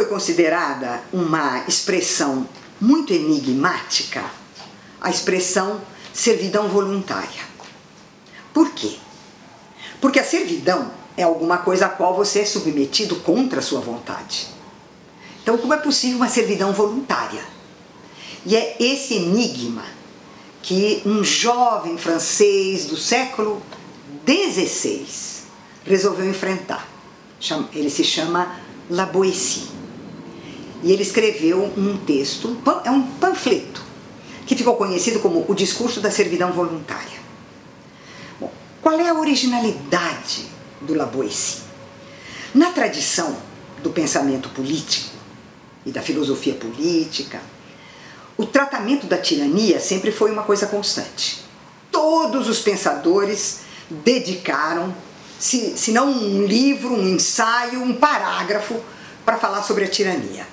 foi considerada uma expressão muito enigmática, a expressão servidão voluntária. Por quê? Porque a servidão é alguma coisa a qual você é submetido contra a sua vontade. Então, como é possível uma servidão voluntária? E é esse enigma que um jovem francês do século XVI resolveu enfrentar. Ele se chama La Boétie. E ele escreveu um texto, é um panfleto, que ficou conhecido como O Discurso da Servidão Voluntária. Bom, qual é a originalidade do La Boétie? Na tradição do pensamento político e da filosofia política, o tratamento da tirania sempre foi uma coisa constante. Todos os pensadores dedicaram, se não um livro, um ensaio, um parágrafo, para falar sobre a tirania.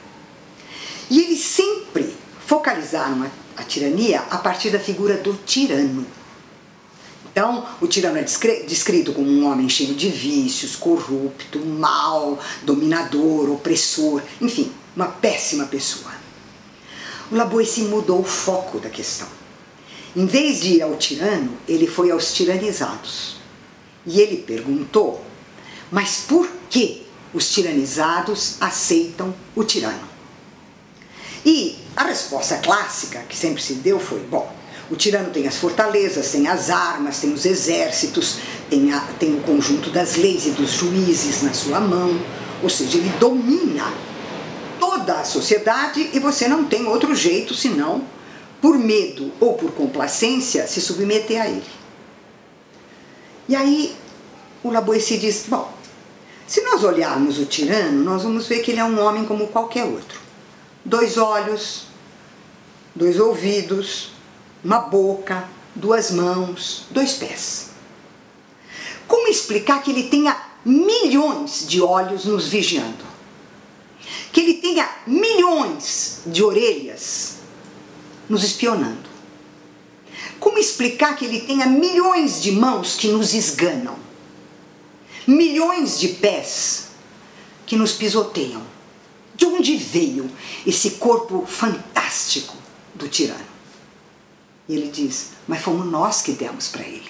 E eles sempre focalizaram a tirania a partir da figura do tirano. Então, o tirano é descrito como um homem cheio de vícios, corrupto, mau, dominador, opressor, enfim, uma péssima pessoa. O La Boétie mudou o foco da questão. Em vez de ir ao tirano, ele foi aos tiranizados. E ele perguntou, mas por que os tiranizados aceitam o tirano? E a resposta clássica que sempre se deu foi, bom, o tirano tem as fortalezas, tem as armas, tem os exércitos, tem o conjunto das leis e dos juízes na sua mão, ou seja, ele domina toda a sociedade e você não tem outro jeito senão, por medo ou por complacência, se submeter a ele. E aí o La Boétie diz, bom, se nós olharmos o tirano, nós vamos ver que ele é um homem como qualquer outro. Dois olhos, dois ouvidos, uma boca, duas mãos, dois pés. Como explicar que ele tenha milhões de olhos nos vigiando? Que ele tenha milhões de orelhas nos espionando? Como explicar que ele tenha milhões de mãos que nos esganam? Milhões de pés que nos pisoteiam? De onde veio esse corpo fantástico do tirano? E ele diz, mas fomos nós que demos para ele.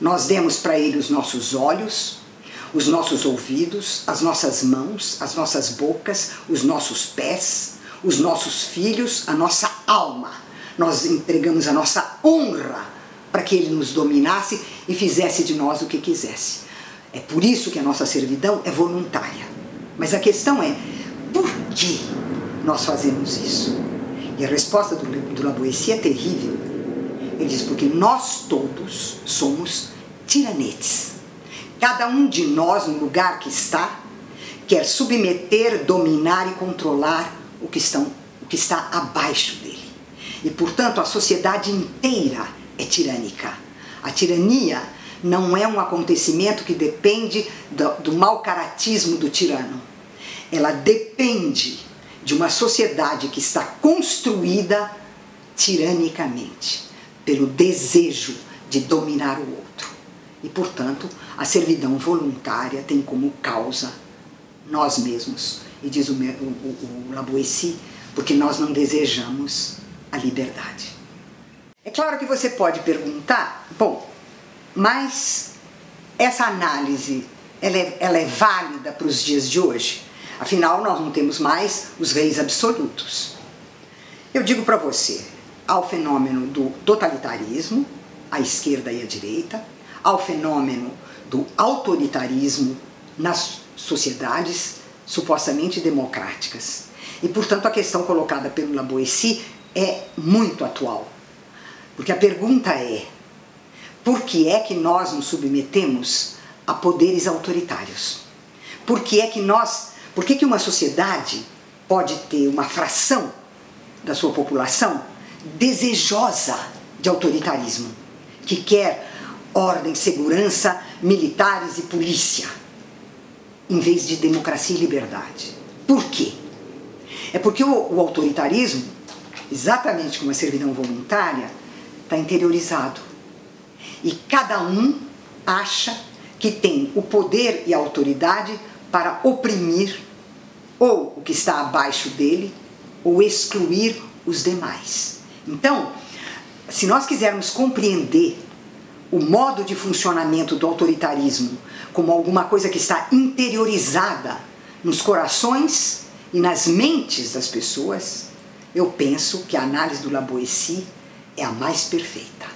Nós demos para ele os nossos olhos, os nossos ouvidos, as nossas mãos, as nossas bocas, os nossos pés, os nossos filhos, a nossa alma. Nós entregamos a nossa honra para que ele nos dominasse e fizesse de nós o que quisesse. É por isso que a nossa servidão é voluntária. Mas a questão é, por que nós fazemos isso? E a resposta do La Boétie é terrível. Ele diz, porque nós todos somos tiranetes. Cada um de nós, no lugar que está, quer submeter, dominar e controlar o que está abaixo dele. E, portanto, a sociedade inteira é tirânica. A tirania não é um acontecimento que depende do mau caratismo do tirano. Ela depende de uma sociedade que está construída tiranicamente, pelo desejo de dominar o outro. E, portanto, a servidão voluntária tem como causa nós mesmos. E diz o La Boétie, porque nós não desejamos a liberdade. É claro que você pode perguntar, bom, mas essa análise ela é válida para os dias de hoje? Afinal, nós não temos mais os reis absolutos. Eu digo para você, ao fenômeno do totalitarismo, à esquerda e à direita, ao fenômeno do autoritarismo nas sociedades supostamente democráticas. E, portanto, a questão colocada pelo La Boétie é muito atual. Porque a pergunta é, por que é que nós nos submetemos a poderes autoritários? Por que que uma sociedade pode ter uma fração da sua população desejosa de autoritarismo, que quer ordem, segurança, militares e polícia, em vez de democracia e liberdade? Por quê? É porque o autoritarismo, exatamente como a servidão voluntária, está interiorizado. E cada um acha que tem o poder e a autoridade para oprimir ou o que está abaixo dele, ou excluir os demais. Então, se nós quisermos compreender o modo de funcionamento do autoritarismo como alguma coisa que está interiorizada nos corações e nas mentes das pessoas, eu penso que a análise do La Boétie é a mais perfeita.